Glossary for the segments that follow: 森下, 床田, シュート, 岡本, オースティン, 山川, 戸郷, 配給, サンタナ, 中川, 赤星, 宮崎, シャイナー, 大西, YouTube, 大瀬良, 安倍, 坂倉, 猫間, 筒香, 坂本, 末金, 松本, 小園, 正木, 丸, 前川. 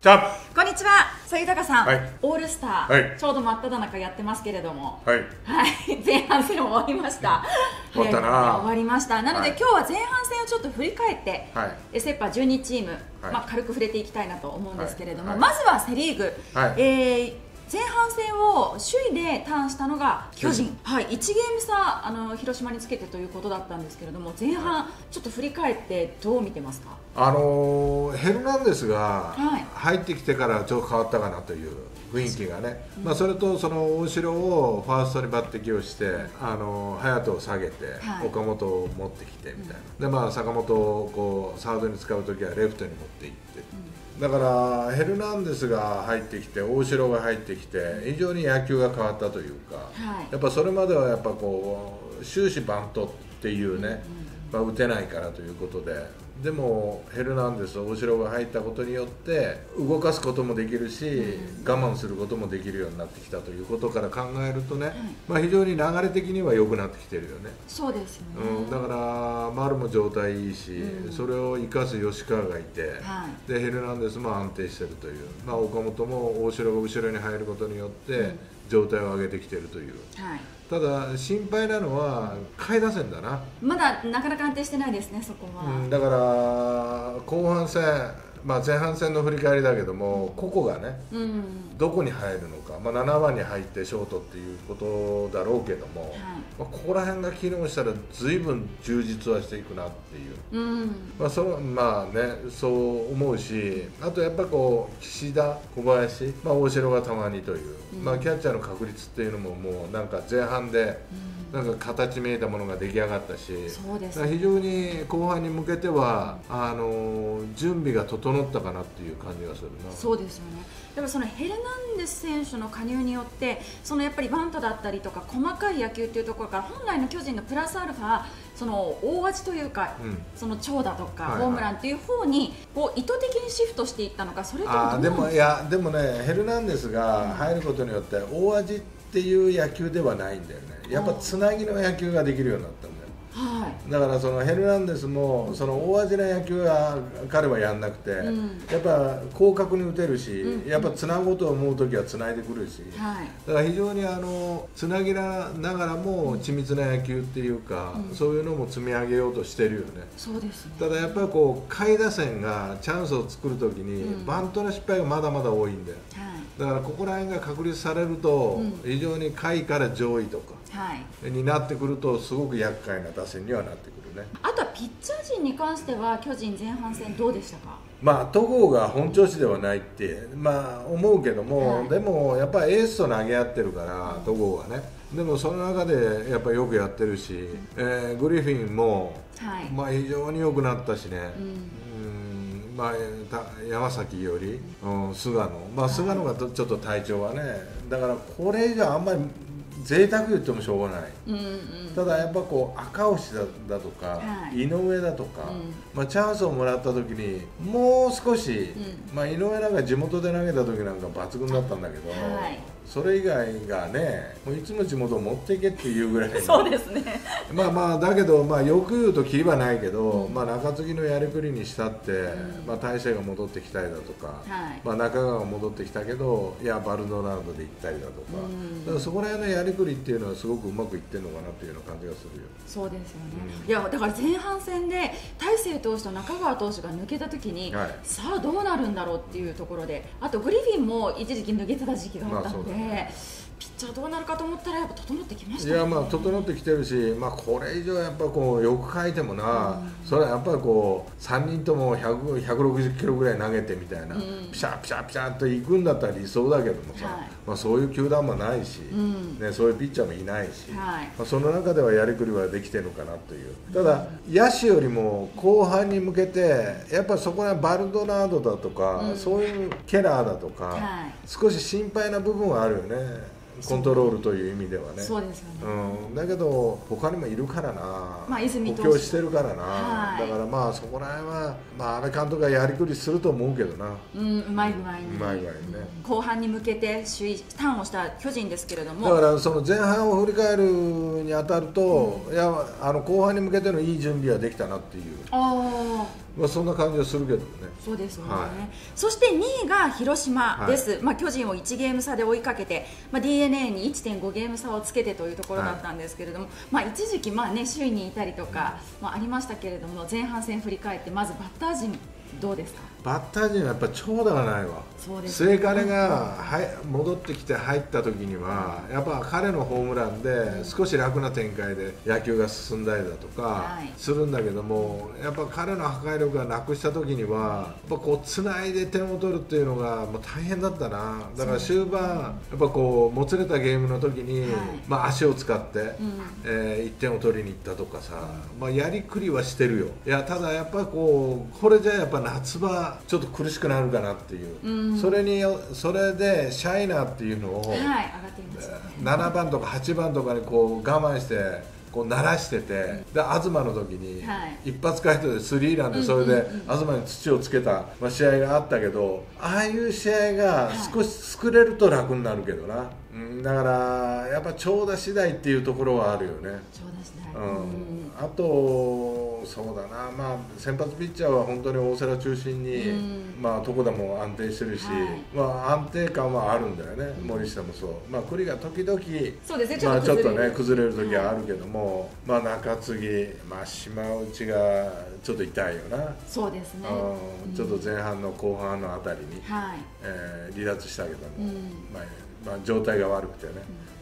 じゃこんにちは、さゆたかさん、はい、オールスター、はい、ちょうど真っただ中やってますけれども、はい、はい、前半戦終わりました。終わったな。終わりました。なので、はい、今日は前半戦をちょっと振り返って、はい、セ・パ12チーム、はい、まあ軽く触れていきたいなと思うんですけれども、はいはい、まずはセ・リーグ、はい、前半戦を首位でターンしたのが巨人、はい、1ゲーム差広島につけてということだったんですけれども、前半、はい、ちょっと振り返ってどう見てますか？ヘルナンデスが入ってきてからちょっと変わったかなという雰囲気がね、うん、まあそれとその大城をファーストに抜擢をして隼人を下げて、はい、岡本を持ってきてみたいな、うん、でまあ坂本をこうサードに使うときはレフトに持っていって。うん、だからヘルナンデスが入ってきて大城が入ってきて非常に野球が変わったというか、はい、やっぱそれまではやっぱこう終始バントっていうね、うん、まあ、打てないからということで、でもヘルナンデス大城が入ったことによって動かすこともできるし、うん、我慢することもできるようになってきたということから考えるとね、うん、まあ非常に流れ的には良くなってきてるよね。そうですよね、うん、だから丸も状態いいし、うん、それを生かす吉川がいて、はい、でヘルナンデスも安定してるという、まあ、岡本も大城が後ろに入ることによって状態を上げてきてるという、はい、ただ心配なのは下位打線だな。まだなかなか安定してないですね、そこは、うん、だから後半戦、まあ、前半戦の振り返りだけども、個々がね、うん、どこに入るのか、まあ、7番に入ってショートっていうことだろうけども、はい、まあ、ここら辺が機能したら随分充実はしていくなっていう、うん、まあまあね、そう思うし、あとやっぱこう岸田、小林、まあ、大城がたまにという、うん、まあキャッチャーの確率っていうのももうなんか前半で、うん、なんか形見えたものが出来上がったし、そうですね、非常に後半に向けては準備が整ったかなっていう感じがするな。そうですよね。やっぱそのヘルナンデス選手の加入によってそのやっぱりバントだったりとか細かい野球っていうところから本来の巨人のプラスアルファその大味というか、うん、その長打とかホームランという方にこう意図的にシフトしていったのか、それともどうなんですか？でもね、ヘルナンデスが入ることによって大味っていう野球ではないんだよね。やっぱつなぎの野球ができるようになったんだよ。はい、だからそのヘルナンデスもその大味な野球は彼はやんなくて、うん、やっぱ広角に打てるし、うん、やっぱつなごうと思う時はつないでくるし、はい、だから非常につなぎながらも緻密な野球っていうか、うん、そういうのも積み上げようとしてるよね。そうですね。ただやっぱりこう下位打線がチャンスを作る時に、うん、バントの失敗がまだまだ多いんで、はい、だからここら辺が確立されると、うん、非常に下位から上位とか、はい、になってくるとすごく厄介な打線にはなってくるね。あとはピッチャー陣に関しては巨人前半戦どうでしたか？まあ戸郷が本調子ではないって、まあ、思うけども、はい、でもやっぱりエースと投げ合ってるから戸郷はね、でもその中でやっぱよくやってるし、うん、グリフィンも、はい、まあ、非常に良くなったしね、うんうん、まあ、山崎より、うん、菅野、まあ、菅野がちょっと体調はね、だからこれ以上あんまり贅沢言ってもしょうがない、うん、うん、ただやっぱこう赤星だとか、はい、井上だとか、うん、まあチャンスをもらった時にもう少し、うん、まあ井上なんか地元で投げた時なんか抜群だったんだけど、はい、それ以外がね、もういつも地元を持っていけっていうぐらいそうですねまあまあだけど、まあ、よく言うとキリはないけど、うん、まあ中継ぎのやりくりにしたって、うん、まあ大勢が戻ってきたりだとか、はい、まあ中川が戻ってきたけど、いやバルドナードで行ったりだとか、うん、だからそこら辺のやりくりっていうのはすごくうまくいってるのかなっていうような感じがするよ。そうですよね、うん、いやだから前半戦で大勢投手と中川投手が抜けたときに、はい、さあどうなるんだろうっていうところで、あとグリフィンも一時期抜けてた時期があったので、ピッチャーどうなるかと思ったらやっぱ整ってきましたね。いやまあ整ってきてるし、まあ、これ以上やっぱこうよく書いてもな、うん、それはやっぱりこう3人とも160キロぐらい投げてみたいな、うん、ピシャピシャピシャっといくんだったら理想だけどもさ、はい、まあそういう球団もないし、うんね、そういうピッチャーもいないし、はい、まあその中ではやりくりはできてるのかなという。ただ野手よりも後半に向けてやっぱそこはバルドナードだとか、うん、そういうケラーだとか、はい、少し心配な部分はあるよね。コントロールという意味ではね。そうですよね、うん、だけど他にもいるからな、まあ、補強してるからな、はい、だからまあそこら辺は、まあ、安倍監督がやりくりすると思うけどな、うん、うまい具合に、うまい具合にね、後半に向けて首位ターンをした巨人ですけれども、だからその前半を振り返るにあたると、うん、いや後半に向けてのいい準備はできたなっていう、あまあそんな感じはするけどね。そうですね、はい、そして2位が広島です、はい、まあ巨人を1ゲーム差で追いかけて、まあ、DNA に 1.5 ゲーム差をつけてというところだったんですけれども、はい、まあ一時期まあ、ね、首位にいたりとか、まあ、ありましたけれども、前半戦振り返ってまずバッター陣どうですか。バッター陣はやっぱ長打がないわ。末金が戻ってきて入った時には、やっぱ彼のホームランで少し楽な展開で野球が進んだりだとかするんだけども、やっぱ彼の破壊力がなくした時にはやっぱこうつないで点を取るっていうのが大変だったな。だから終盤やっぱこうもつれたゲームの時に、まあ足を使って1点を取りに行ったとかさ、まあやりくりはしてるよ。いやただやっぱこうこれじゃやっぱ夏場ちょっと苦しくなるかなっていう、うん、それでシャイナーっていうのを、はい、上がっていますね、7番とか8番とかにこう我慢してこう鳴らしてて、うん、で東の時に一発回答でスリーランで、それで東に土をつけた試合があったけど、ああいう試合が少し作れると楽になるけどな、はい、だからやっぱ長打次第っていうところはあるよね。長打次第、うん、あとそうだな、まあ先発ピッチャーは本当に大瀬良中心に、うん、まあ床田も安定してるし、はい、まあ安定感はあるんだよね、うん、森下もそう、まあ栗が時々そうですね、まあちょっとね崩れる時はあるけども、はい、まあ中継ぎ、まあ島内がちょっと痛いよな。そうですね、うん、ちょっと前半の後半のあたりに、はい、離脱したけども、うん、まあ状態が悪くてね、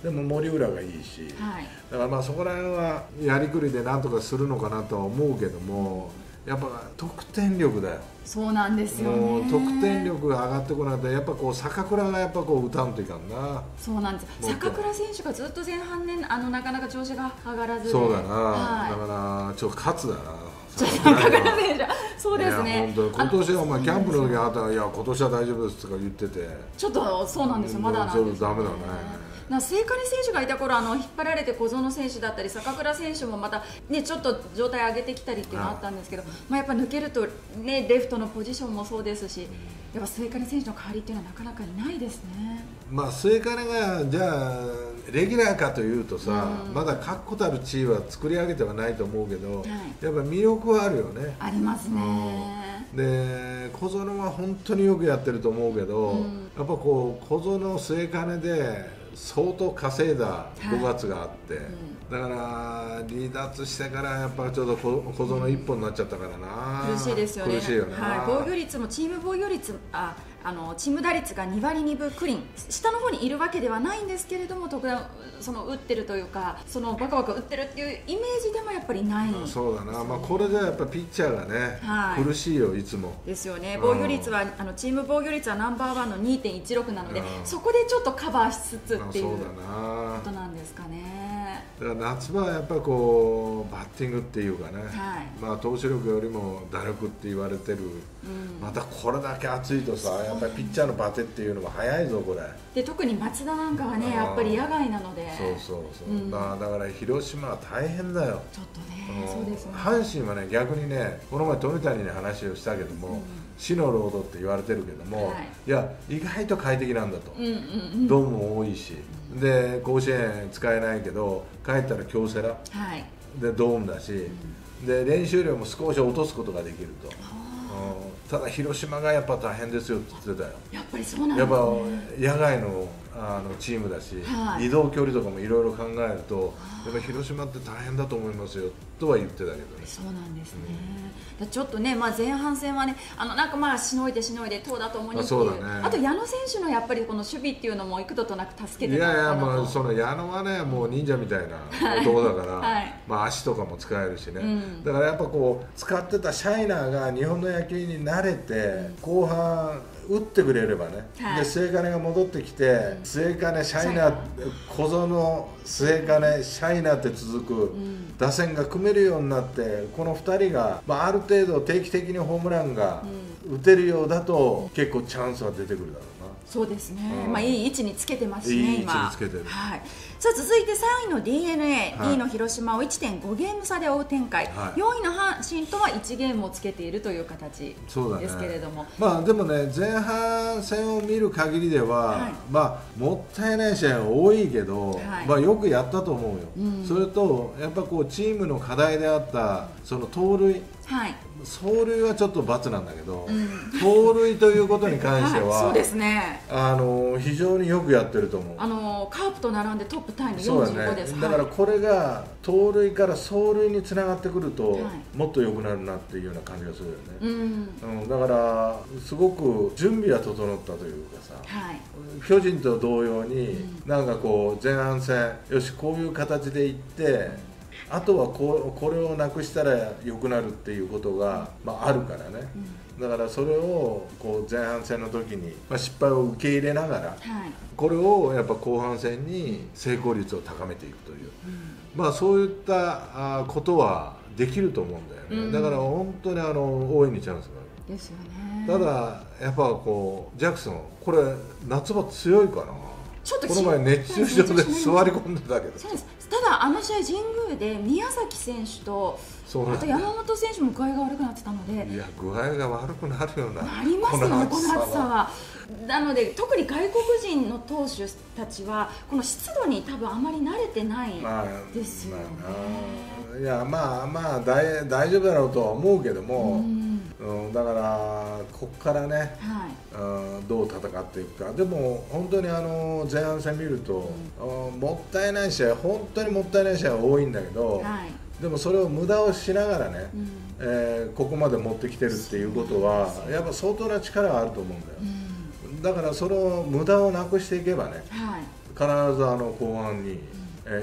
うん、でも森浦がいいし、はい、だからまあそこら辺はやりくりでなんとかするのかなとは思うけども、やっぱ得点力だよ。そうなんですよね、得点力が上がってこないと、やっぱこう坂倉がやっぱこう打たんといかんな。そうなんです、坂倉選手がずっと前半ね、なかなか調子が上がらず、そうだな、はい、だからちょっと勝つだな坂倉選手。そうですね、今年はキャンプの時はあったら、いや今年は大丈夫ですとか言ってて、ちょっとそうなんですよ、まだなんですよね。末金選手がいた頃、引っ張られて小園選手だったり坂倉選手もまた、ね、ちょっと状態上げてきたりっていうのがあったんですけど、まあやっぱ抜けると、ね、レフトのポジションもそうですし、やっぱ末金選手の代わりっていうのはなかなかいないですね。まあ末金がじゃあレギュラーかというとさ、まだ確固たる地位は作り上げてはないと思うけど、はい、やっぱ魅力はあるよね。ありますね、うん、で小園は本当によくやってると思うけど、うん、やっぱこう小園末金で相当稼いだ5月があって、はい、うん、だから離脱してからやっぱりちょっと小園一本になっちゃったからな、苦しいですよね。防御率もチーム防御率、チーム打率が2割2分9厘、下の方にいるわけではないんですけれども、特段その打ってるというか、そのバカバカ打ってるっていうイメージでもやっぱりない、うん、そうだな、まあ、これじゃやっぱピッチャーがね、はい、苦しいよ、いつも。ですよね、防御率は、うん、チーム防御率はナンバーワンの 2.16 なので、うん、そこでちょっとカバーしつつっていうことなんですかね。だから夏場はやっぱこうバッティングっていうかね、はい、まあ投手力よりも打力って言われてる、うん、またこれだけ暑いとさ、やっぱりピッチャーのバテっていうのは早いぞこれ。で特に松田なんかはね、やっぱり野外なので。そうそうそう。うん、だから広島は大変だよ。ちょっとね。そうですね。阪神はね逆にね、この前富谷に話をしたけども。うん、死のロードって言われてるけども、はい、いや意外と快適なんだと、ドームも多いし、で甲子園使えないけど帰ったら京セラ、はい、でドームだし、うん、で練習量も少し落とすことができると、うん、ただ広島がやっぱ大変ですよって言ってたよ。やっぱりそうなんですね。やっぱ野外のチームだし、はい、移動距離とかもいろいろ考えると、やっぱ広島って大変だと思いますよとは言ってたけどね。そうなんですね、うん、ちょっとね、まあ、前半戦はね、なんかまあしのいでしのいで投打ともにっていう、 あと矢野選手のやっぱりこの守備っていうのも幾度となく助けてたのかなと。いやいや、まあ、その矢野はねもう忍者みたいな男だから、はい、まあ足とかも使えるしね、うん、だからやっぱこう使ってたシャイナーが日本の野球に慣れて、うん、後半打ってくれればね、はい、で末金が戻ってきて、末金、シャイナー、小園、末金、シャイナーって続く、うん、打線が組めるようになって、この2人が、まあ、ある程度定期的にホームランが打てるようだと、うん、結構チャンスは出てくるだろうな。そうですね、まあいい位置につけてますしね、今。さあ続いて3位の DeNA、2位の広島を 1.5 ゲーム差で追う展開、4位の阪神とは1ゲームをつけているという形ですけれども、まあでもね、前半戦を見る限りでは、まあもったいない試合は多いけど、まあよくやったと思うよ。それとやっぱこうチームの課題であったその盗塁。走塁はちょっと×なんだけど、盗塁ということに関しては非常によくやってると思う。カープと並んでトップタイの45です。だからこれが盗塁から走塁につながってくるともっと良くなるなっていうような感じがするよね。だからすごく準備は整ったというかさ、巨人と同様になんかこう前半戦よしこういう形でいってあとはこれをなくしたら良くなるっていうことが、まあ、あるからね、だからそれをこう前半戦の時に、まあ、失敗を受け入れながら、これをやっぱ後半戦に成功率を高めていくという、まあそういったことはできると思うんだよね、だから本当に大いにチャンスがある。ですよね。ただやっぱこうジャクソン、これ夏場強いかな。この前、熱中症で座り込んでたけど、ただ、あの試合、神宮で宮崎選手とあと山本選手も具合が悪くなってたので、いや、具合が悪くなるような、なりますよね、この暑さは。なので、特に外国人の投手たちは、この湿度に多分あまり慣れてないですよね。いや、まあまあ大丈夫だろうとは思うけども。だから、ここからね、どう戦っていくか。でも本当に前半戦見ると、もったいない試合、本当にもったいない試合は多いんだけど、でもそれを無駄をしながらね、ここまで持ってきてるっていうことはやっぱ相当な力があると思うんだよ。だからそれを無駄をなくしていけばね、必ず後半に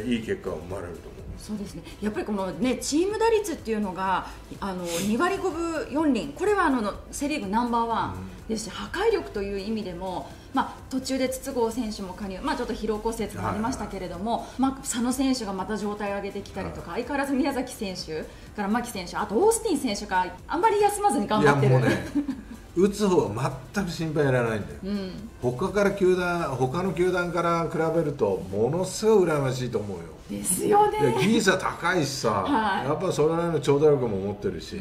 いい結果が生まれると思う。そうですね、やっぱりこの、ね、チーム打率っていうのが2割5分4厘、これはセ・リーグナンバーワンですし、破壊力という意味でも、まあ、途中で筒香選手も加入、まあ、ちょっと疲労骨折もありましたけれども、佐野選手がまた状態を上げてきたりとか、相変わらず宮崎選手から牧選手、あとオースティン選手があんまり休まずに頑張ってる。打つ方は全く心配いらないんだよ、他の球団から比べるとものすごい羨ましいと思うよ。ですよね。技術は高いしさ、やっぱそれなりの長打力も持ってるし、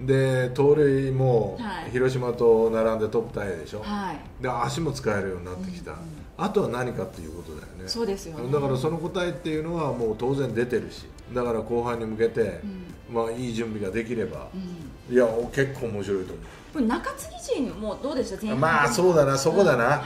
で盗塁も広島と並んでトップタイでしょ、で足も使えるようになってきた、あとは何かっていうことだよね。そうですよね。だからその答えっていうのはもう当然出てるし、だから後半に向けて、まあいい準備ができれば、いや結構面白いと思う。中継ぎ陣もどうでした？まあそうだな、そこだな、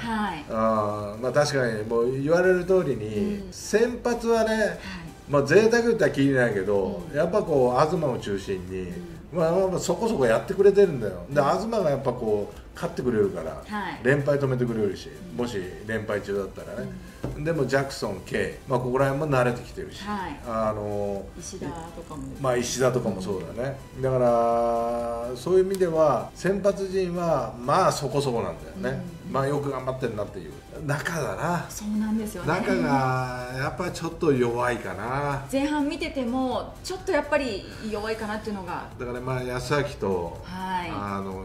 まあ確かにもう言われる通りに、先発はね、まあ贅沢言ったらきりないけど、やっぱこう東を中心に、まあそこそこやってくれてるんだよ。で東がやっぱこう勝ってくれるから、連敗止めてくれるし、もし連敗中だったらね。でもジャクソン、K、まあここら辺も慣れてきてるし、石田とかも、まあ石田とかもそうだね。だからそういう意味では先発陣はまあそこそこなんだよね。まあよく頑張ってるなっていう中だな。そうなんですよね。中がやっぱりちょっと弱いかな。前半見ててもちょっとやっぱり弱いかなっていうのが。だからまあ安崎と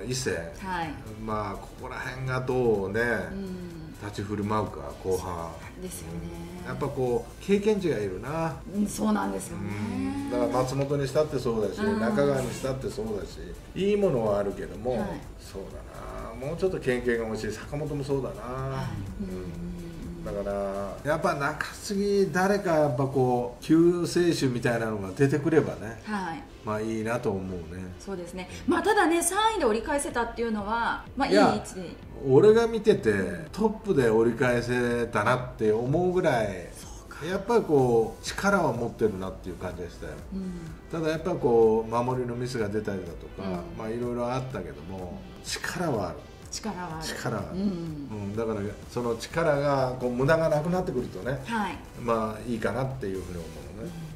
伊勢、まあここら辺がどうね。立ち振る舞うか後半ですよね、やっぱこう経験値がいるな、そうなんですよね、だから松本にしたってそうだし、中川にしたってそうだし、いいものはあるけども、そうだな、もうちょっと経験が欲しい、坂本もそうだな、だからやっぱ中継ぎ、誰かやっぱこう救世主みたいなのが出てくればね、まあいいなと思うね。そうですね。まあただね、3位で折り返せたっていうのは、まあいい位置で。俺が見ててトップで折り返せたなって思うぐらい、やっぱりこう力は持ってるなっていう感じでしたよ。ただやっぱこう守りのミスが出たりだとか、まあいろいろあったけども力はある。力はある。だからその力がこう無駄がなくなってくるとね、まあいいかなっていうふうに思うね。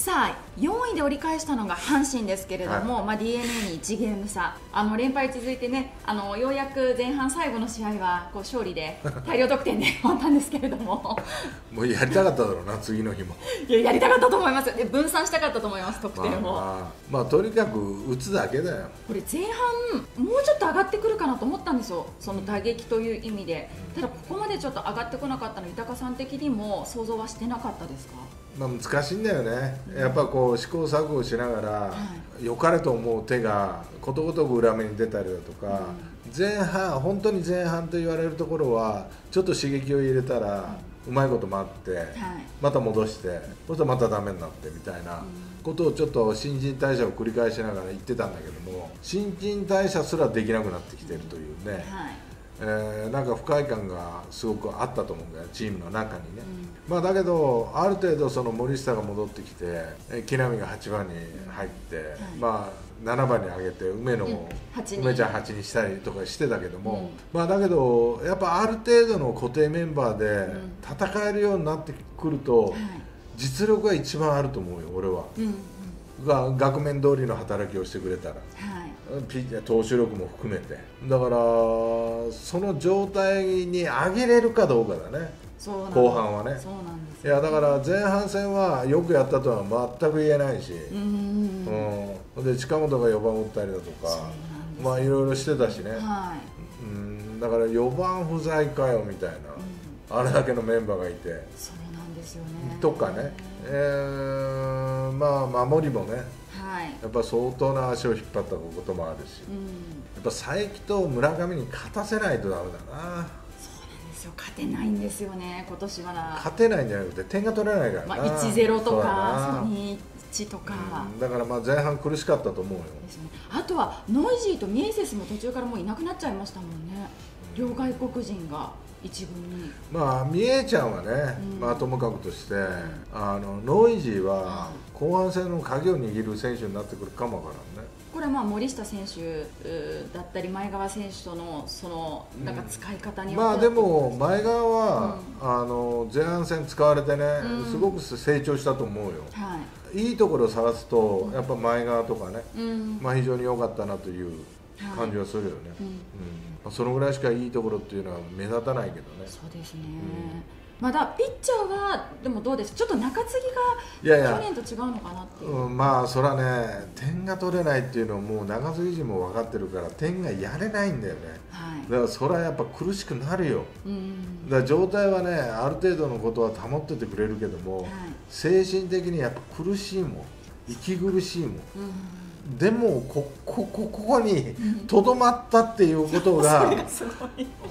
さあ4位で折り返したのが阪神ですけれども、はい、DeNA に1ゲーム差、連敗続いてね、ようやく前半最後の試合はこう勝利で大量得点で終わったんですけれどももうやりたかっただろうな次の日もいや、やりたかったと思います。で、分散したかったと思います、得点を。とにかく打つだけだよ。これ前半もうちょっと上がってくるかなと思ったんですよ、その打撃という意味で。ただここまでちょっと上がってこなかったの、豊さん的にも想像はしてなかったですか？難しいんだよね、やっぱこう試行錯誤しながら、良かれと思う手がことごとく裏目に出たりだとか、前半、本当に前半と言われるところは、ちょっと刺激を入れたら、うまいこと回って、また戻して、そしたらまたダメになってみたいなことを、ちょっと新陳代謝を繰り返しながら言ってたんだけども、新陳代謝すらできなくなってきてるというね。なんか不快感がすごくあったと思うんだよ、チームの中にね。だけど、ある程度その森下が戻ってきて、木浪が8番に入って、7番に上げて梅ちゃん8にしたりとかしてたけども、だけど、やっぱある程度の固定メンバーで戦えるようになってくると、実力が一番あると思うよ、俺は。額面通りの働きをしてくれたら、投手力も含めて、だからその状態に上げれるかどうかだね、後半はね。いや、だから前半戦はよくやったとは全く言えないし、で近本が4番打ったりだとか、いろいろしてたしね、だから4番不在かよみたいな、あれだけのメンバーがいて。とかね、守りもね、やっぱ相当な足を引っ張ったこともあるし、やっぱ佐伯と村上に勝たせないとダメだな。そうなんですよ、勝てないんですよね、今年は。勝てないんじゃなくて、点が取れないからな、1-0 とか、2-1とか、だから前半苦しかったと思うよ。あとはノイジーとミエセスも途中からもういなくなっちゃいましたもんね、両外国人が。ミエちゃんはね、ともかくとして、ノイジーは後半戦の鍵を握る選手になってくるかもわからんね。これは森下選手だったり前川選手とのそのなんか使い方によって、でも前川は、前半戦使われてね、すごく成長したと思うよ。いいところを探すとやっぱ前川とかね、非常に良かったなという感じはするよね。そのぐらいしかいいところっていうのは目立たないけどね。そうですね。まだピッチャーはでもどうです。ちょっと中継ぎが去年と違うのかなっていう。そらね、点が取れないっていうのをもう中継ぎ陣も分かってるから、点がやれないんだよね。だからそらやっぱ苦しくなるよ。だから状態はね、ある程度のことは保っててくれるけども、精神的にやっぱ苦しいもん、息苦しいもん。でもここにとどまったっていうことが、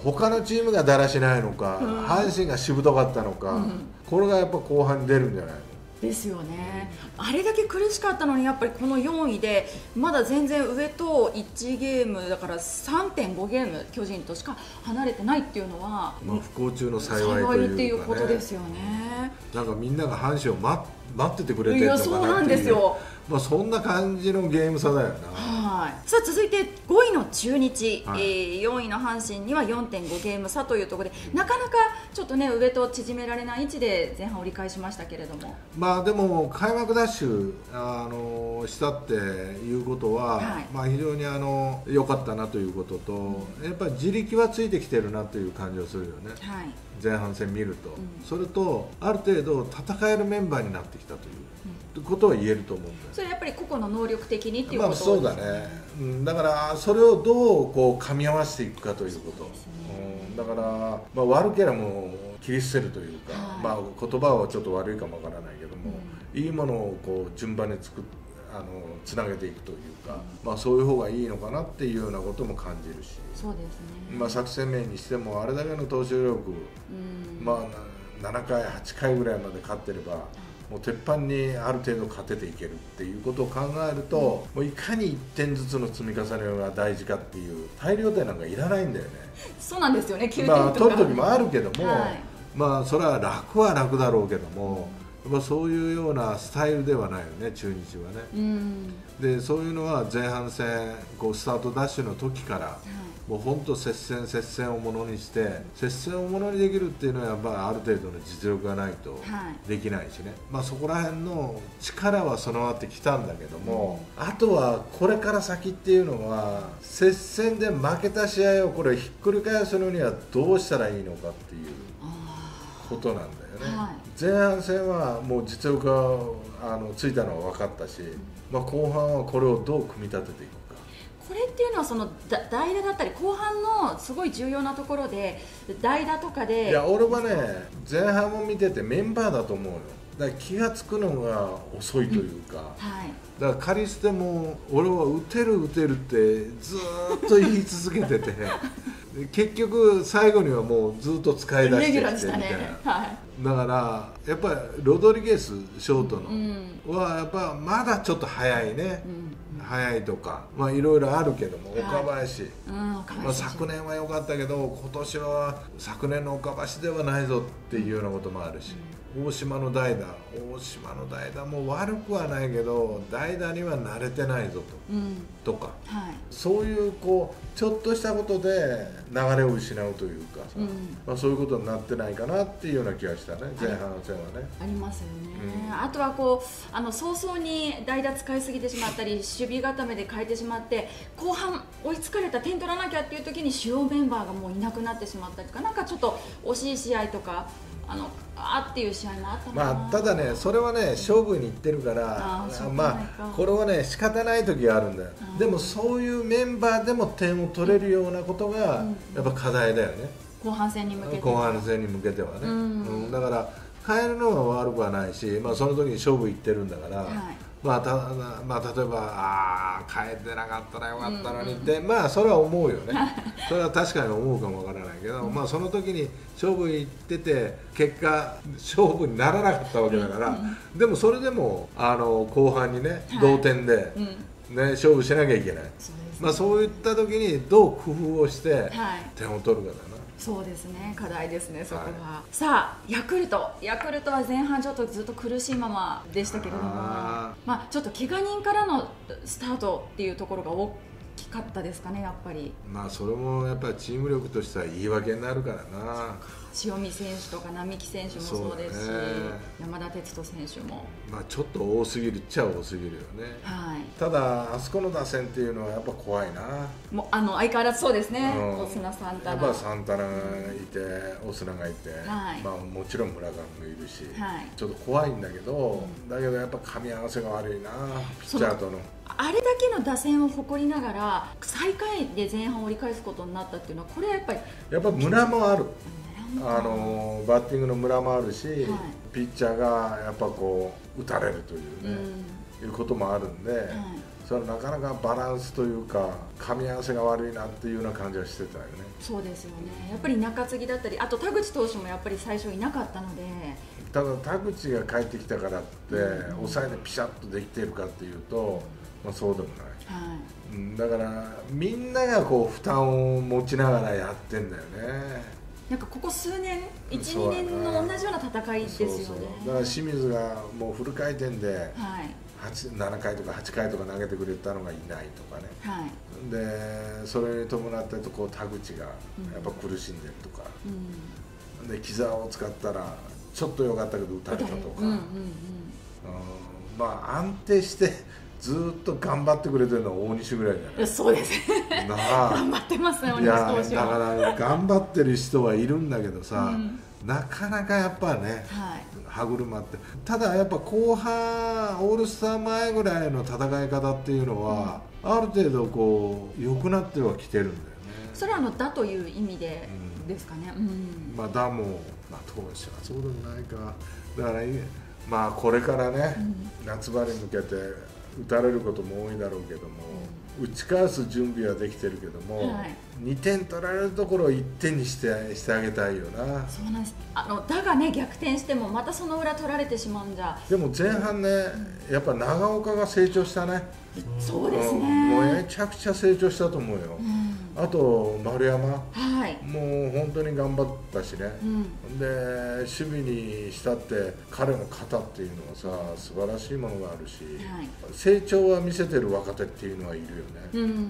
他のチームがだらしないのか、阪神がしぶとかったのか、これがやっぱ後半に出るんじゃないのですよね。あれだけ苦しかったのに、やっぱりこの4位でまだ全然上と1ゲームだから 3.5 ゲーム巨人としか離れてないっていうのは、不幸中の幸いということですよね。なんかみんなが阪神を待っててくれてるのかなっていう。そうなんですよ。そんな感じのゲーム差だよな。さあ続いて5位の中日、4位の阪神には 4.5 ゲーム差というところで、なかなかちょっとね、上と縮められない位置で前半折り返しましたけれども、でも開幕ダッシュしたっていうことは、非常に良かったなということと、やっぱり自力はついてきてるなという感じがするよね、前半戦見ると。それと、ある程度戦えるメンバーになってきたという。ことは言えると思うんだよ。それやっぱり個々の能力的にっていうことですね。そうだね。だからそれをどうこう噛み合わせていくかということ。だから悪ければもう切り捨てるというか、言葉はちょっと悪いかもわからないけども、いいものをこう順番につなげていくというか、そういう方がいいのかなっていうようなことも感じるし。そうですね。作戦面にしてもあれだけの投手力、7回8回ぐらいまで勝ってれば。もう鉄板にある程度勝てていけるっていうことを考えると、もういかに1点ずつの積み重ねが大事かっていう、大量点なんかいらないんだよね。そうなんですよね、9点とか取る時もあるけども、それは楽は楽だろうけども、そういうようなスタイルではないよね、中日はね。でそういうのは前半戦こうスタートダッシュの時からもう本当接戦をものにして接戦をものにできるっていうのはやっぱりある程度の実力がないとできないしね、はい、まあそこら辺の力は備わってきたんだけども、うん、あとはこれから先っていうのは接戦で負けた試合をこれひっくり返すのにはどうしたらいいのかっていうことなんだよね。はい、前半戦はもう実力がついたのは分かったし、まあ、後半はこれをどう組み立てていく。これっていうのはその代打だったり後半のすごい重要なところで代打とかで、いや俺はね前半も見ててメンバーだと思うよ。だから気が付くのが遅いというか、うん、はい、だからカリスでも俺は打てるってずっと言い続けてて結局最後にはもうずっと使い出してきてみたいな、はい、だからやっぱりロドリゲスショートの、うん、はやっぱまだちょっと早いね、うん、早いとかまあいろいろあるけども、岡林、まあ昨年は良かったけど今年は昨年の岡林ではないぞっていうようなこともあるし、うん、大島の代打も悪くはないけど代打には慣れてないぞと、うん、とか、はい、そういうこうちょっとしたことで流れを失うというか、うん、まあそういうことになってないかなっていうような気がしたね、前半戦はね。ありますよね。うん、あとはこう早々に代打使いすぎてしまったり守備固めで変えてしまって後半追いつかれた、点取らなきゃっていう時に主要メンバーがもういなくなってしまったりとか、なんかちょっと惜しい試合とかあっていう試合もあったかな。まあただね、それはね勝負にいってるからまあこれはね仕方ない時があるんだよ。でもそういうメンバーでも点を取れるようなことがやっぱ課題だよね、後半戦に向けてはね、うん、だから変えるのは悪くはないし、まあその時に勝負いってるんだから、はい、まあ例えばああ変えてなかったらよかったのにって、まあそれは思うよねそれは確かに思うかもわからないけど、まあその時に勝負に行ってて結果勝負にならなかったわけだから、でもそれでも後半にね同点で、はい、ね、勝負しなきゃいけない、まあそういった時にどう工夫をして点を取るかだな。そうですね、課題ですね、そこは。はい、さあヤクルトは前半ちょっとずっと苦しいままでしたけれども、まあちょっと怪我人からのスタートっていうところが大きかったですかね、やっぱり。まあそれもやっぱりチーム力としては言い訳になるからな。塩見選手とか並木選手もそうですし、ね、山田哲人選手も、まあちょっと多すぎるっちゃ多すぎるよね、はい、ただ、あそこの打線っていうのはやっぱ怖いな。もう相変わらずそうですね、オスナ、サンタナ、やっぱサンタナがいて、オスナがいて、はい、まあもちろん村上もいるし、はい、ちょっと怖いんだけど、うん、だけどやっぱ噛み合わせが悪いな、ピッチャーとの。あれだけの打線を誇りながら最下位で前半折り返すことになったっていうのは、これはやっぱ村もある。バッティングのムラもあるし、はい、ピッチャーがやっぱこう打たれるというね、いうこともあるんで、はい、それはなかなかバランスというか噛み合わせが悪いなっていうような感じはしてたよね。そうですよね。やっぱり中継ぎだったり、あと田口投手もやっぱり最初いなかったので。ただ田口が帰ってきたからって、抑えでピシャッとできているかっていうと、まあそうでもない。はい、だからみんながこう負担を持ちながらやってんだよね。なんかここ数年、1、2年の同じような戦いですよね。だから清水がもうフル回転で7回とか8回とか投げてくれたのがいないとかね、はい、でそれに伴ってこう田口がやっぱ苦しんでるとか、うん、で木澤を使ったらちょっと良かったけど打たれたとか、まあ安定してずっと頑張ってくれてるのは大西ぐらいじゃない。そうですね。頑張ってますね、大西投手は。だから頑張ってる人はいるんだけどさ、なかなかやっぱね、歯車って。ただやっぱ後半オールスター前ぐらいの戦い方っていうのは、ある程度こう良くなってはきてるんだよね。それは打という意味でですかね。まあ打も投手はそうでもないか。だからまあこれからね、夏場に向けて打たれることも多いだろうけども、打ち返す準備はできてるけども、はい、2点取られるところを1点にしてあげたいよな。そうなんです。だがね、逆転してもまたその裏取られてしまうんじゃ。でも前半ね、やっぱ長岡が成長したね。そうですね、もうめちゃくちゃ成長したと思うよ、あと丸山、はい、もう本当に頑張ったしね、で守備にしたって彼の肩っていうのはさ素晴らしいものがあるし、はい、成長は見せてる若手っていうのはいるよね。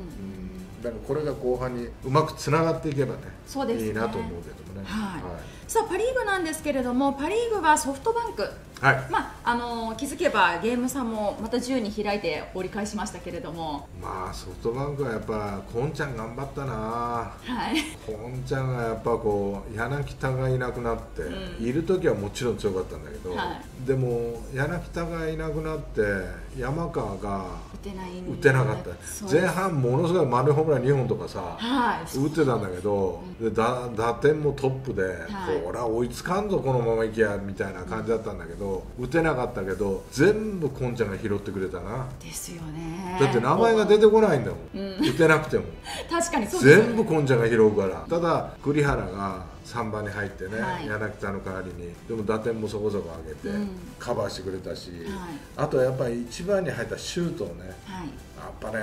だからこれが後半にうまくつながっていけばね、そうですね、いいなと思うけどもね。はい、はい、さあパ・リーグなんですけれども、パ・リーグはソフトバンク、はい、まあ気づけばゲーム差もまた10に開いて折り返しましたけれども、まあソフトバンクはやっぱこんちゃん頑張ったな、はい、こんちゃんがやっぱこう柳田がいなくなって、うん、いる時はもちろん強かったんだけど、はい、でも柳田がいなくなって山川が打てなかった。前半ものすごい丸ホームラン2本とかさ、はい、打ってたんだけど、うん、で打点もトップで、はい、これは追いつかんぞこのままいきゃみたいな感じだったんだけど、うん、打てなかったけど全部こんちゃんが拾ってくれたな。ですよね、だって名前が出てこないんだもん、うん、打てなくても確かにそうですよね、全部こんちゃんが拾うから。ただ栗原が3番に入ってね、はい、柳田の代わりにでも打点もそこそこ上げて、うん、カバーしてくれたし、はい、あとやっぱり1番に入ったシュートをね、はい、やっぱね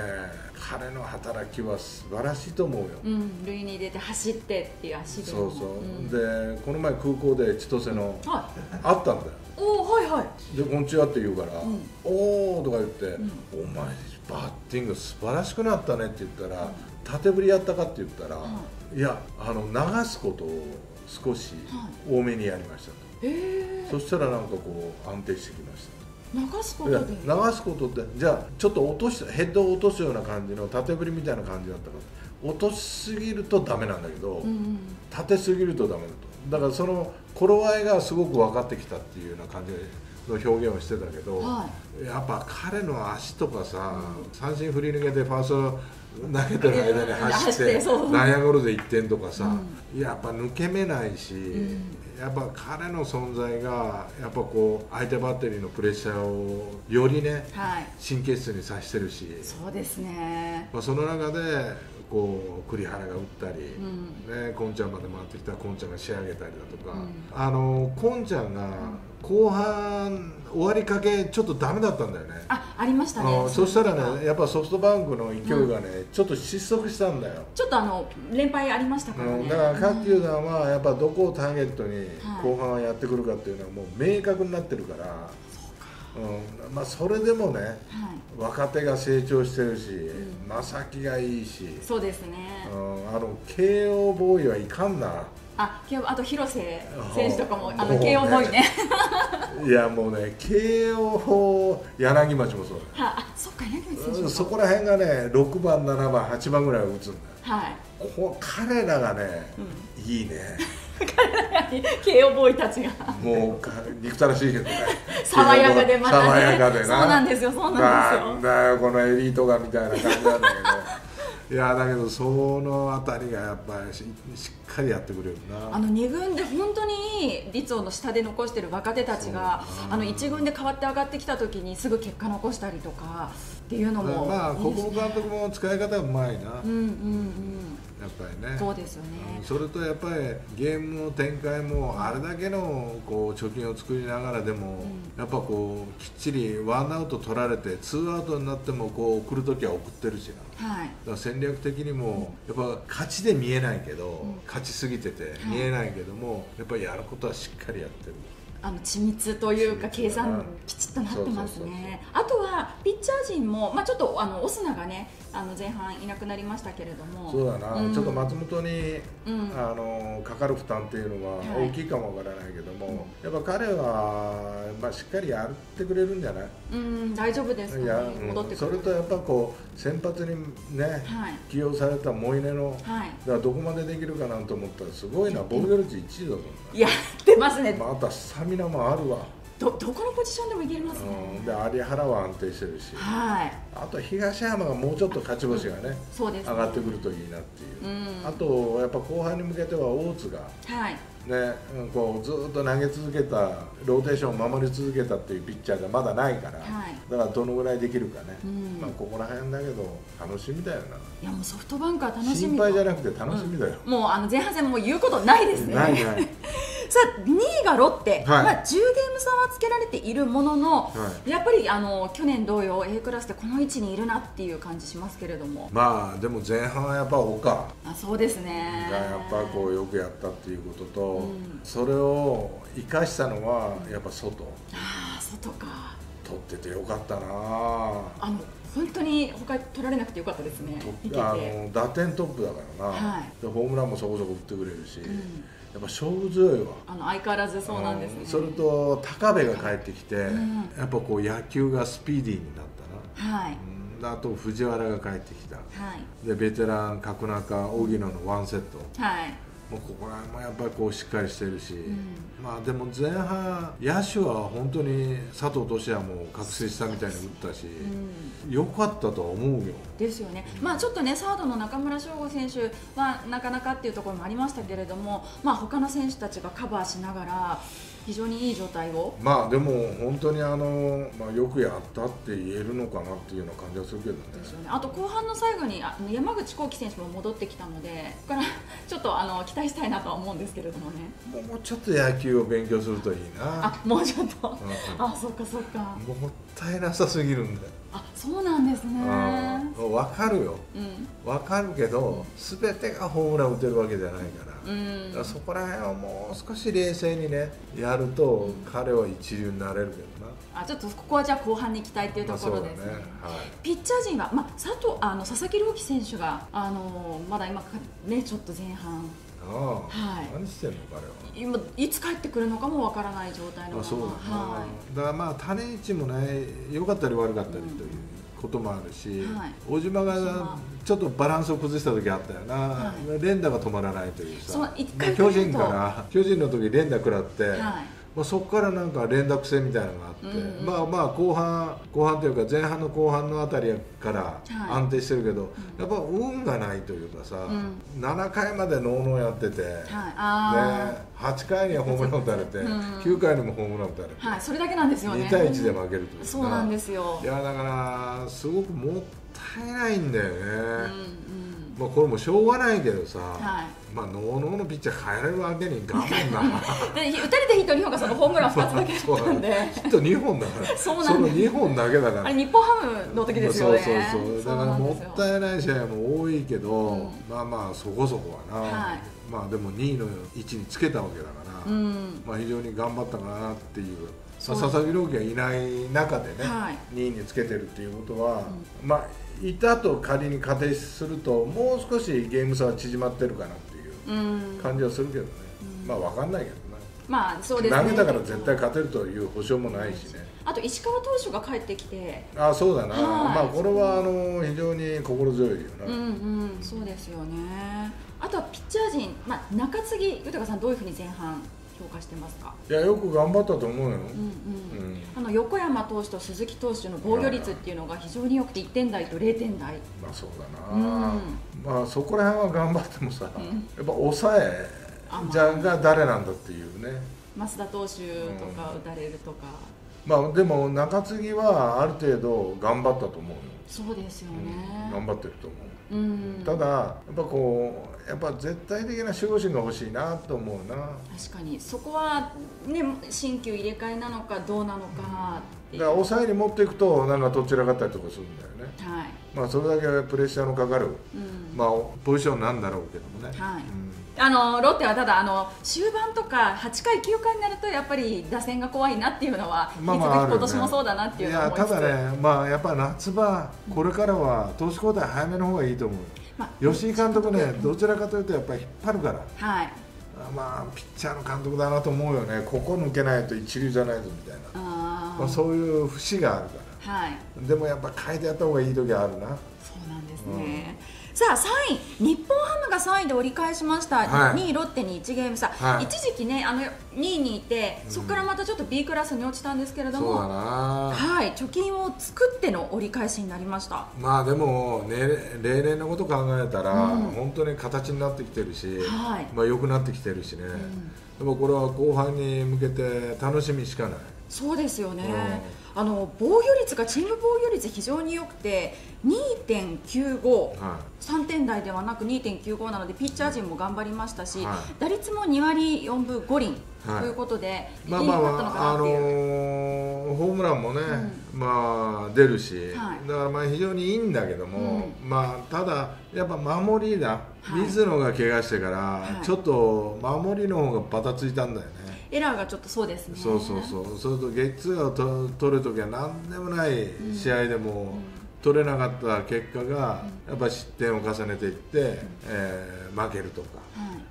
彼の働きは素晴らしいと思うよ、うん、塁に出て走ってっていう足で、そうそう、うん、でこの前空港で千歳の、うん、はい、あったんだよ。おー、はいはい、でこんにちはって言うから「うん、おー」とか言って「うん、お前バッティング素晴らしくなったね」って言ったら「縦振りやったか?」って言ったら「うん、いや流すことを少し多めにやりました」と、そしたらなんかこう安定してきました。流すことってじゃあちょっと落としたヘッドを落とすような感じの縦振りみたいな感じだったから落としすぎるとダメなんだけど、うんうん、縦すぎるとダメだと。だからその頃合いがすごく分かってきたっていうような感じの表現をしてたけど、はい、やっぱ彼の足とかさ、うん、三振振り抜けてファースト投げてる間に走って内野ゴロで1点とかさ、うん、やっぱ抜け目ないし、うん、やっぱ彼の存在がやっぱこう相手バッテリーのプレッシャーをよりね、はい、神経質にさしてるし、そうですね、まあその中でこう栗原が打ったり、うん、ね、こんちゃんまで回ってきたらこんちゃんが仕上げたりだとか、うん、こんちゃんが後半終わりかけちょっとダメだったんだよね。ありましたね。そしたらね、やっぱソフトバンクの勢いがね、うん、ちょっと失速したんだよ。ちょっと連敗ありましたからね。だから各球団はやっぱどこをターゲットに後半はやってくるかっていうのはもう明確になってるから、うん、まあそれでもね、はい、若手が成長してるし、うん、正木がいいし、そうですね、うん、慶応ボーイはいかんなあ、あと広瀬選手とかも、慶応ボーイねいやもうね、慶応、柳町もそうだよ、はあ、そっか、柳町選手、そこら辺がね、6番、7番、8番ぐらいを打つんだよ、はい、彼らがね、うん、いいね。慶応ボーイたちがもう憎たらしいけどね爽やかでまたね、爽やかでな、そうなんですよ、そうなんですよ、なんだよこのエリートがみたいな感じなんだけどいやだけどそのあたりがやっぱりしっかりやってくれるな。2軍で本当にいい率をの下で残してる若手たちが1軍で代わって上がってきた時にすぐ結果残したりとかっていうのも、まあ小久保監督も使い方がうまいな。うんうんうん、やっぱりね、そうですよね、うん、それとやっぱりゲームの展開もあれだけのこう貯金を作りながらでも、うん、やっぱこうきっちりワンアウト取られてツーアウトになってもこう送るときは送ってるしな、はい、だから戦略的にもやっぱ勝ちで見えないけど、うん、勝ちすぎてて見えないけども、はい、やっぱりやることはしっかりやってる。緻密というか計算きちっとなってますね。あとはピッチャー陣も、まあ、ちょっとオスナがね前半いなくなりましたけれども、そうだな、うん、ちょっと松本に、うん、かかる負担っていうのは大きいかもわからないけども、はい、やっぱ彼は、まあ、しっかりやってくれるんじゃない、うん、大丈夫ですかね、戻ってくる。それとやっぱこう先発にね、はい、起用されたモイネの、はい、だからどこまでできるかなと思ったらすごいな、防御率1位だと思う。やってますね、またスタミナもあるわ。どこのポジションでもいけますね、うん、で有原は安定してるし、はい、あと東山がもうちょっと勝ち星がね、うん、ね、上がってくるといいなっていう、うん、あとやっぱ後半に向けては大津が、はい、ね、こうずっと投げ続けたローテーションを守り続けたっていうピッチャーがまだないから、はい、だからどのぐらいできるかね、うん、まあここら辺だけど楽しみだよな。いやもうソフトバンクは楽しみ、心配じゃなくて楽しみだよ、うん、もう前半戦もう言うことないですねないないさあ2位がロッテ、はい、まあ、10ゲーム差はつけられているものの、はい、やっぱり去年同様 A クラスでこの位置にいるなっていう感じしますけれども、まあでも前半はやっぱ岡、そうですね、がやっぱこうよくやったっていうことと、うん、それを生かしたのはやっぱ外、うん、ああ外か、取っててよかったな。本当に他取られなくてよかったですね。打点トップだからな、はい、でホームランもそこそこ打ってくれるし、うん、やっぱ勝負強いわ。相変わらずそうなんですね。それと高部が帰ってきて、うん、やっぱこう野球がスピーディーになったな、はい、あと藤原が帰ってきた、はい、でベテラン角中荻野のワンセット、はい、もうここら辺もやっぱりこうしっかりしてるし、うん、まあでも前半野手は本当に佐藤俊哉も覚醒したみたいに打ったし、良、うん、かったとは思うよ。ですよね。まあちょっとね、サードの中村奨吾選手はなかなかっていうところもありましたけれども、まあ他の選手たちがカバーしながら非常にいい状態を。まあでも本当にまあ、よくやったって言えるのかなっていうような感じはするけどね。ですよね。あと後半の最後に山口航輝選手も戻ってきたので、ここからちょっと期待したいなとは思うんですけれどもね。もうちょっと野球を勉強するといいな。あ、もうちょっと。うん、あ、そっかそっか。もったいなさすぎるんだよ。あ、そうなんですね。分かるよ、うん、分かるけど、すべてがホームラン打てるわけじゃないから、うん、だからそこら辺をもう少し冷静にねやると、彼は一流になれるけどな。あ、ちょっとここはじゃあ後半に期待というところですね。ピッチャー陣は、まあ、佐々木朗希選手がまだ今ねちょっと前半。何してんの彼は。今いつ帰ってくるのかもわからない状態のまま。だからまあ種市もね、良かったり悪かったりということもあるし、小島がちょっとバランスを崩した時あったよな。連打が止まらないというさ。巨人の時連打食らって。そこからなんか連打癖みたいなのがあって、うん、まあまあ後半というか前半の後半のあたりから安定してるけど、はい、やっぱ運がないというかさ、うん、7回までノーノーやってて、はい、ね、8回にはホームラン打たれて、うん、9回にもホームラン打たれて、はい、それだけなんですよね。2対1で負けるというか、そうなんですよ。いやだからすごくもったいないんだよね。うん、まあこれもしょうがないけどさ、はい、まあノーノーのピッチャー変えられるわけにいかんもんな。で、打たれたヒット2本がそのホームラン2つだけだったんで、ヒット2本だから、その2本だけだから、あれ日本ハムの時ですよね。そうそうそう。だからもったいない試合も多いけど、うん、まあまあそこそこはな。はい、まあでも2位の位置につけたわけだから、うん、まあ非常に頑張ったかなっていう。佐々木朗希がいない中でね、はい、2位につけてるっていうことは、うん、まあいたと仮に仮定するともう少しゲーム差は縮まってるかなっていう感じはするけどね、うん、まあわかんないけどね。まあそうですね。投げたから絶対勝てるという保証もないしね。あと石川投手が帰ってきて、あ、そうだな、はい、まあこれは非常に心強いよな。うんうん、そうですよね。あとはピッチャー陣、まあ中継ぎ豊さんどういうふうに前半評価してますか？いや、よく頑張ったと思うよ。横山投手と鈴木投手の防御率っていうのが非常によくて1点台と0点台。まあそうだな、まあそこら辺は頑張ってもさ、やっぱ抑えじゃが誰なんだっていうね。増田投手とか打たれるとか、まあでも中継ぎはある程度頑張ったと思うよ。そうですよね、頑張ってると思う。ただやっぱ絶対的な守護神が欲しいなと思うな。確かにそこはね、新旧入れ替えなのかどうなのか、だから抑えに持っていくとなんかどちらかったりとかするんだよね。はい、まあそれだけプレッシャーのかかる、まあポジションなんだろうけどもね。はい、ロッテはただ終盤とか8回9回になるとやっぱり打線が怖いなっていうのは、今年もそうだなっていうのは。ただね、まあやっぱ夏場これからは投手交代早めの方がいいと思う。吉井監督ね、どちらかというとやっぱり引っ張るから。はい、まあピッチャーの監督だなと思うよね。ここ抜けないと一流じゃないぞみたいな。まあそういう節があるから。はい。でもやっぱ変えてやった方がいい時はあるな。そうなんですね。さあ3位、日本ハムが3位で折り返しました、はい、2位ロッテに1ゲーム差、はい、一時期ね2位にいて、そこからまたちょっと B クラスに落ちたんですけれども、はい、貯金を作っての折り返しになりました。まあでも、ね、例年のこと考えたら、うん、本当に形になってきてるし、はい、まあ良くなってきてるしね、うん、でもこれは後半に向けて楽しみしかない。そうですよね、うん、防御率がチーム防御率非常に良くて 2.95、はい、3点台ではなく 2.95 なのでピッチャー陣も頑張りましたし、はい、打率も2割4分5厘ということで、はい、まあまあホームランもね、うん、まあ出るし、はい、だからまあ非常にいいんだけども、うん、まあただやっぱ守りだ、はい、水野が怪我してから、はい、ちょっと守りの方がバタついたんだよね。エラーがちょっとそうですね。そうそうそう。それとゲッツーを取るときは何でもない試合でも、取れなかった結果がやっぱり失点を重ねていって、負けるとか、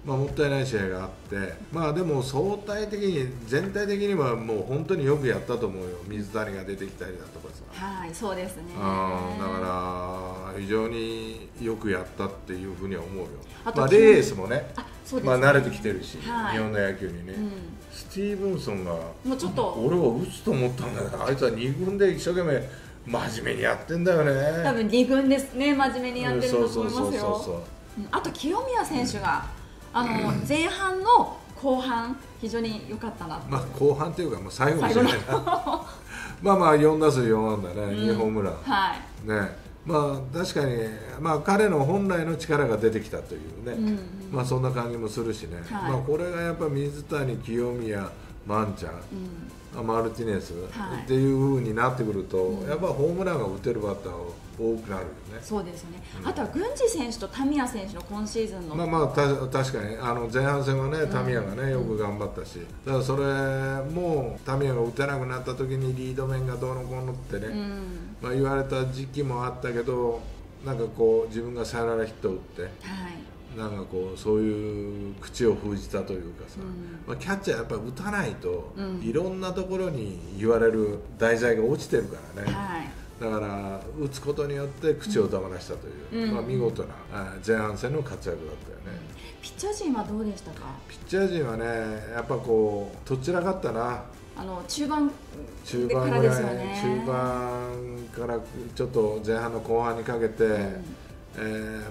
まあ、もったいない試合があって、まあ、でも相対的に全体的にはもう本当によくやったと思うよ。水谷が出てきたりだとかさ、はい、そうですね、だから非常によくやったっていうふうには思うよ。まあ、レースもね、まあ慣れてきてるし、はい、日本の野球にね、うん、スティーブンソンがもうちょっと俺は打つと思ったんだけど、あいつは2軍で一生懸命真面目にやってんだよね。多分2軍ですね、真面目にやってると思いますよ。あと清宮選手が、うん、前半の後半非常に良かったなって。まあ後半というかもう最後の試合なまあまあ4打数4安打ね、2ホームラン、はい、ね。まあ確かに、まあ、彼の本来の力が出てきたというね、まあそんな感じもするしね、はい、まあこれがやっぱり水谷、清宮、万ちゃん、うん、マルティネス、はい、っていうふうになってくると、うん、やっぱりホームランが打てるバッターが多くなるよね。そうですね、うん、あとは郡司選手と田宮選手の今シーズンの、まあまあ確かに前半戦はね、田宮がねよく頑張ったし、ただそれも田宮が打てなくなった時にリード面がどうのこうのってね、うん、まあ言われた時期もあったけど、なんかこう自分がサヨナラヒットを打って、はい、なんかこうそういう口を封じたというかさ、うん、まあキャッチャーやっぱり打たないと、うん、いろんなところに言われる題材が落ちてるからね、はい、だから打つことによって口を黙らしたという、うん、まあ見事な前半戦の活躍だったよね。ピッチャー陣はどうでしたか？ピッチャー陣はね、やっぱこうどちらかったな。中盤ぐらい、中盤からちょっと前半の後半にかけて、うん、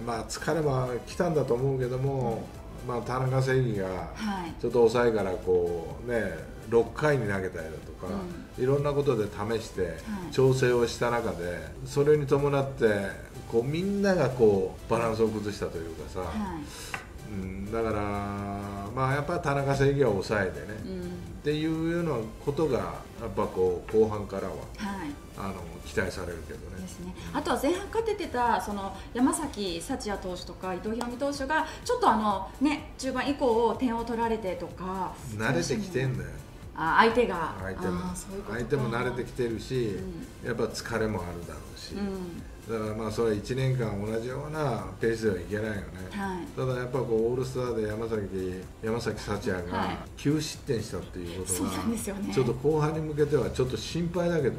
まあ疲れはきたんだと思うけども、うん、まあ田中正義がちょっと抑えからこう、ね、6回に投げたりだとか、うん、いろんなことで試して調整をした中で、はい、それに伴ってこうみんながこうバランスを崩したというかさ、はい、うん、だから、まあ、やっぱり田中正義は抑えてね、うん、っていうようなことがやっぱこう後半からは、はい、期待されるけどね。ですね。あとは前半勝ててたその山崎幸也投手とか伊藤大海投手がちょっとね、中盤以降点を取られてとか慣れてきてんだよ。あ、相手が相手も慣れてきてるし、うん、やっぱ疲れもあるだろうし、うん、だからまあそれは1年間同じようなペースではいけないよね、はい、ただやっぱこうオールスターで山崎幸也が9失点したっていうことが、はい、ちょっと後半に向けてはちょっと心配だけどね。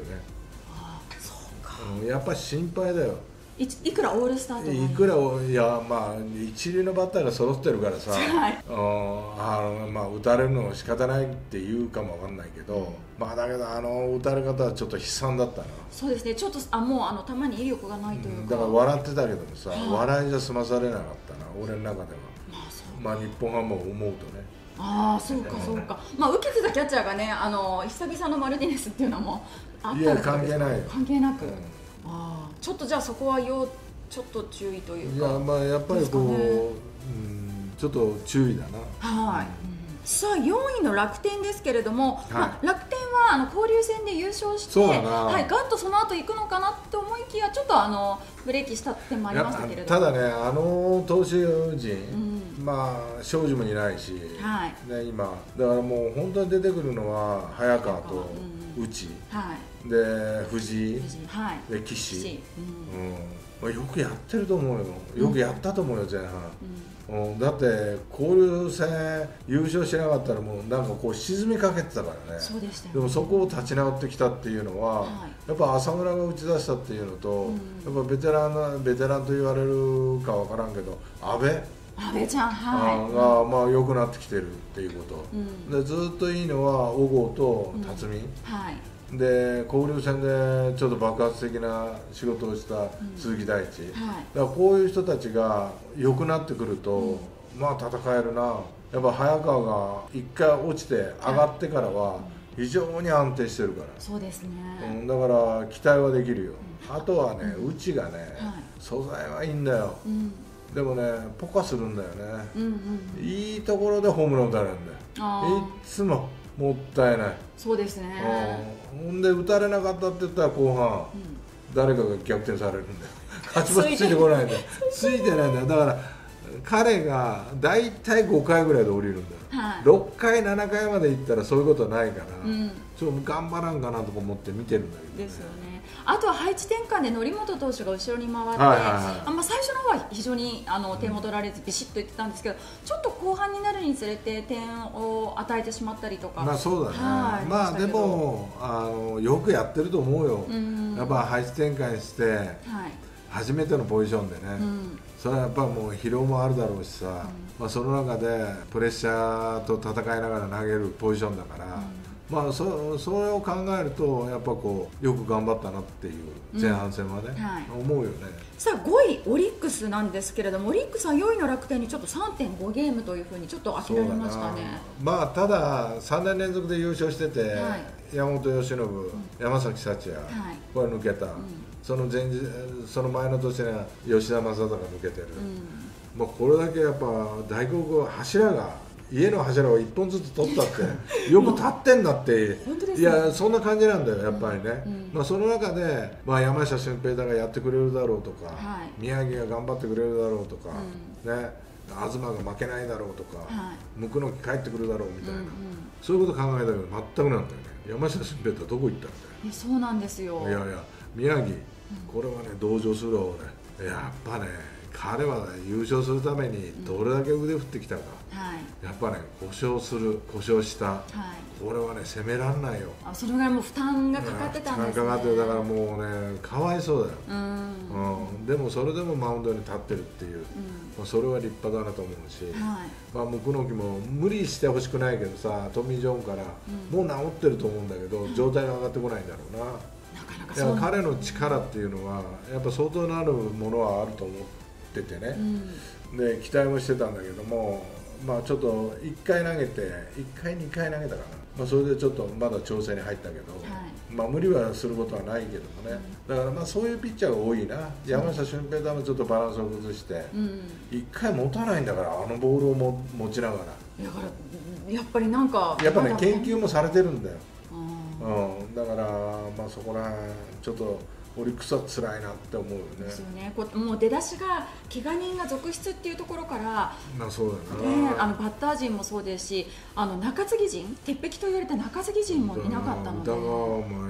あ、そうか、やっぱ心配だよ。いくらオールスターでもいくら、いや、まあ一流のバッターが揃ってるからさ、はい、まあ打たれるのも仕方ないっていうかもわかんないけど、まあだけど打たれ方はちょっと悲惨だったな。そうですね、ちょっともうたまに威力がないというか、うん、だから笑ってたけどもさ、はい、笑いじゃ済まされなかったな、俺の中では。まあ日本ハムを思うとね。ああ、そうかそうか。まあ受けてたキャッチャーがね、久々のマルティネスっていうのもあったんですけど、いや関係ないよ、関係なく。うん、あ、ちょっとじゃあそこはちょっと注意というか、いや、まあやっぱりこう、うん、ちょっと注意だな。はい、さあ4位の楽天ですけれども、はい、まあ楽天は交流戦で優勝して、はい、ガッとその後行くのかなと思いきや、ちょっとブレーキした点もありましたけれども、ただね、投手陣、うん、まあ庄司もいないし、はい、ね、今だからもう本当に出てくるのは早川と内、はい、で藤井、はい、で岸、うん、うん、よくやってると思うよ。よくやったと思うよ、前半。うんうん、だって交流戦優勝しなかったらもうなんかこう沈みかけてたからね。そうでしたよね。でもそこを立ち直ってきたっていうのは、はい、やっぱ浅村が打ち出したっていうのと、うん、やっぱベテランと言われるかわからんけど、安倍ちゃん、はい、がまあ良くなってきてるっていうこと、うん、でずっといいのは小郷と辰巳、うん、はい、で交流戦でちょっと爆発的な仕事をした鈴木大地、うん、はい、だからこういう人たちが良くなってくると、うん、まあ戦えるな。やっぱ早川が一回落ちて上がってからは非常に安定してるから、はい、そうですね、うん、だから期待はできるよ、うん、あとはね、うちがね、はい、素材はいいんだよ、うん、でもね、ポカするんだよね、いいところでホームラン打たれるんだよ、いつももったいない。そうですね、ほんで打たれなかったって言ったら後半、うん、誰かが逆転されるんだよ勝ち星ついてこないんだよついてないんだよ。だから彼が大体5回ぐらいで降りるんだよ、はい、6回7回までいったらそういうことないから、うん、ちょっと頑張らんかなとか思って見てるんだけどね。ですよね。あとは配置転換で則本投手が後ろに回って、最初の方は非常に点を取られずビシッといってたんですけど、ちょっと後半になるにつれて点を与えてしまったりとか。そうだね、まあでもよくやってると思うよ、やっぱ配置転換して、初めてのポジションでね、それはやっぱもう疲労もあるだろうしさ、その中でプレッシャーと戦いながら投げるポジションだから。まあそれを考えるとやっぱこうよく頑張ったなっていう前半戦はね、思うよね。さあ5位オリックスなんですけれども、オリックスは4位の楽天にちょっと 3.5 ゲームというふうにちょっと諦めましたね。まあただ3年連続で優勝してて、山本由伸、山崎幸也、これ抜けた、その前の年には吉田正尚が抜けてる、まあこれだけやっぱ大黒柱が。家の柱を1本ずつ取ったってよく立ってんだっていやそんな感じなんだよ、やっぱりね。その中で山下舜平大がやってくれるだろうとか、宮城が頑張ってくれるだろうとか、東が負けないだろうとか、椋木帰ってくるだろうみたいな、そういうこと考えたけど全くなんだよね。山下舜平大どこ行ったんだよ。そうなんですよ。いやいや宮城、これはね同情するわ俺。やっぱね彼は優勝するためにどれだけ腕振ってきたか、やっぱね故障した、これはね攻めらんないよ。それぐらいもう負担がかかってたんですね。負担かかってる、だからもうねかわいそうだよ。でもそれでもマウンドに立ってるっていう、それは立派だなと思うし、椋木も無理してほしくないけどさ、トミー・ジョンからもう治ってると思うんだけど状態が上がってこないんだろうな。彼の力っていうのはやっぱ相当なるものはあると思うてね、で期待もしてたんだけども、ちょっと1回投げて1回2回投げたかな、それでちょっとまだ調整に入ったけど、無理はすることはないけどもね、だからそういうピッチャーが多いな。山下舜平大もちょっとバランスを崩して1回持たないんだから、あのボールを持ちながらだからやっぱりなんかやっぱね研究もされてるんだよ。だからそこら辺ちょっとオリックスは辛いなって思うよね。ですよね。もう出だしが怪我人が続出っていうところから、そうだね。バッター陣もそうですし、中継ぎ陣、鉄壁と言われた中継ぎ陣もいなかったので。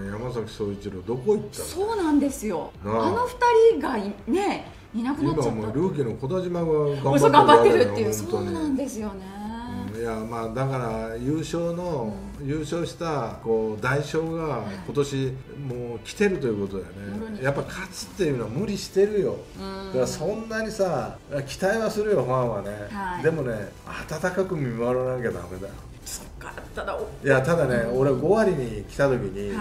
山崎颯一郎どこ行ったの？そうなんですよ。あの2人がねいなくなっちゃった。今もルーキーの小田島が頑張ってるっていう。そうなんですよね。いやだから優勝した代償が今年もう来てるということだよね。やっぱ勝つっていうのは無理してるよ。だからそんなにさ期待はするよファンはね、でもね温かく見守らなきゃダメだよ。そっか、ただね、俺5割に来た時に、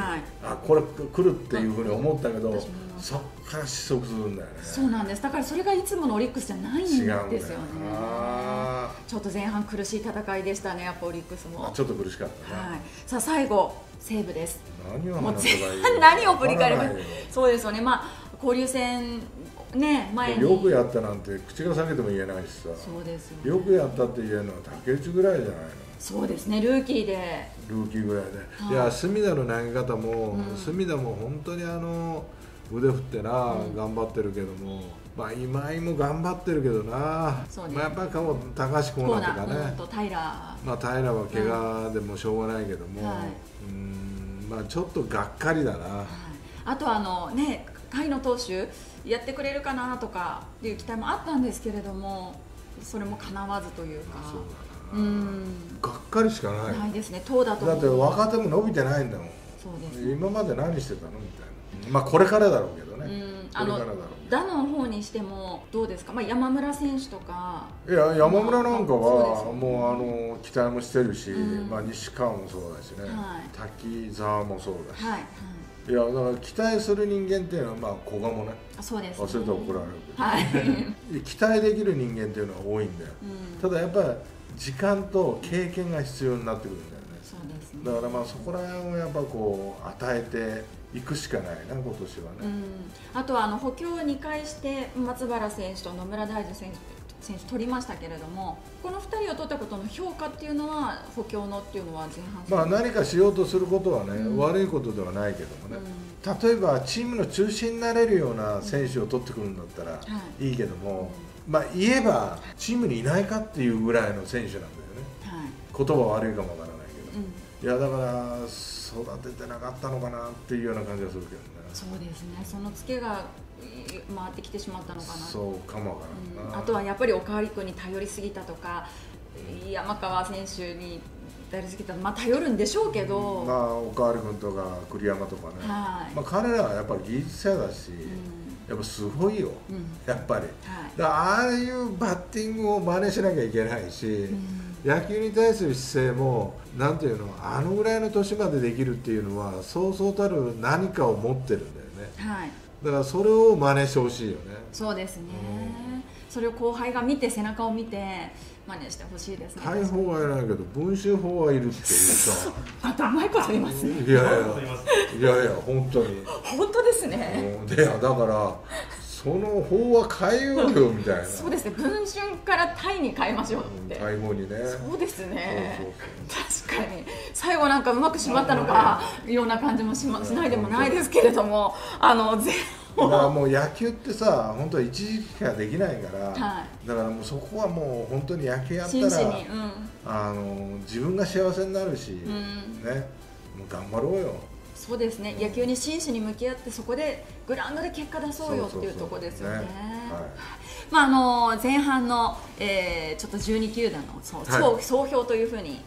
これ来るっていうふうに思ったけど、そっから失速するんだよね。そうなんです。だからそれがいつものオリックスじゃないんですよね。ちょっと前半苦しい戦いでしたね、やっぱオリックスも。ちょっと苦しかったね。さあ最後西武です。何を振り返るか。そうですよね。交流戦ね前によくやったなんて口が裂けても言えないしさ。そうですよね。よくやったって言えるのは竹内ぐらいじゃないの。そうですね、ルーキーでぐらいで、いや隅田の投げ方も、隅田も本当に腕振ってな、頑張ってるけども、今井も頑張ってるけどな、やっぱり高橋コーナーとかね、平は怪我でもしょうがないけども、ちょっとがっかりだな。あと甲斐野投手やってくれるかなとかっていう期待もあったんですけれども、それもかなわずというか。がっかりしかない。ないですね。だって若手も伸びてないんだもん。今まで何してたのみたいな。これからだろうけどね。打の方にしてもどうですか。山村選手とか。いや山村なんかはもう期待もしてるし、西川もそうだしね。滝沢もそうだし。いやだから期待する人間っていうのは古賀もね、忘れて怒られるけど。期待できる人間っていうのは多いんだよ。ただやっぱり。時間と経験が必要になってくるんだよね。そうですね。だからそこら辺をやっぱ与えていくしかないな今年はね。あとは補強を2回して松原選手と野村大地選手取りましたけれども、この2人を取ったことの評価っていうのは補強のっていうのは前半何かしようとすることはね、悪いことではないけどもね、例えばチームの中心になれるような選手を取ってくるんだったらいいけども。言えばチームにいないかっていうぐらいの選手なんだよね、言葉は悪いかもわからないけど、いやだから育ててなかったのかなっていうような感じがするけどね。そうですね、そのツケが回ってきてしまったのかな。そうかもわからんな、うん、あとはやっぱりおかわり君に頼りすぎたとか、山川選手に頼りすぎた、まあ頼るんでしょうけど、うん、まあおかわり君とか栗山とかね、はい、まあ彼らはやっぱり技術者だし、うん、やっぱすごいよ、うん、やっぱり、はい、だからああいうバッティングを真似しなきゃいけないし、うん野球に対する姿勢もなんていうの、あのぐらいの年までできるっていうのはそうそうたる何かを持ってるんだよね、はい、だからそれを真似してほしいよね。そうですね、うん、それを後輩が見て背中を見て真似してほしいですね。大砲はいないけど文集砲はいるっていうさあと甘いこと言いますね。いやいやいやいや本当に本当ですね。でだからその法は変えようよみたいなそうですね、文春からタイに変えましょうって、タイ語にね、そうですね、確かに、最後なんかうまくしまったのか、ような感じもしないでもないですけれども、だからもう野球ってさ、本当は一時期からできないから、はい、だからもうそこはもう本当に野球やったら、うん、自分が幸せになるし、うん、ね、もう頑張ろうよ。そうですね、野球に真摯に向き合ってそこでグラウンドで結果出そうよっていうところですよね。前半の、ちょっと12球団の総評というふうに、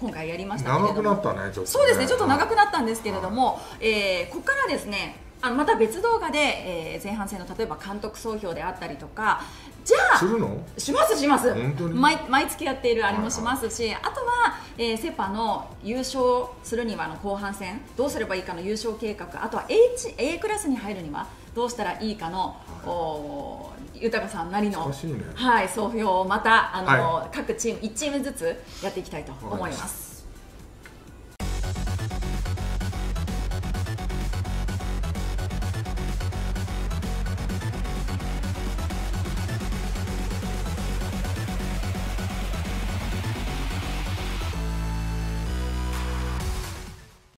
今回やりましたけれども、長くなったね、ちょっとね、そうですね、ちょっと長くなったんですけれども、はい、ここからですねまた別動画で、前半戦の例えば監督総評であったりとか、じゃあするの？しますします。本当に？毎月やっているあれもしますし、あとは、セ・パの優勝するにはの後半戦どうすればいいかの優勝計画、あとは A クラスに入るにはどうしたらいいかの、はい、豊さんなりの、ね、はい、総評をまたはい、各チーム1チームずつやっていきたいと思います。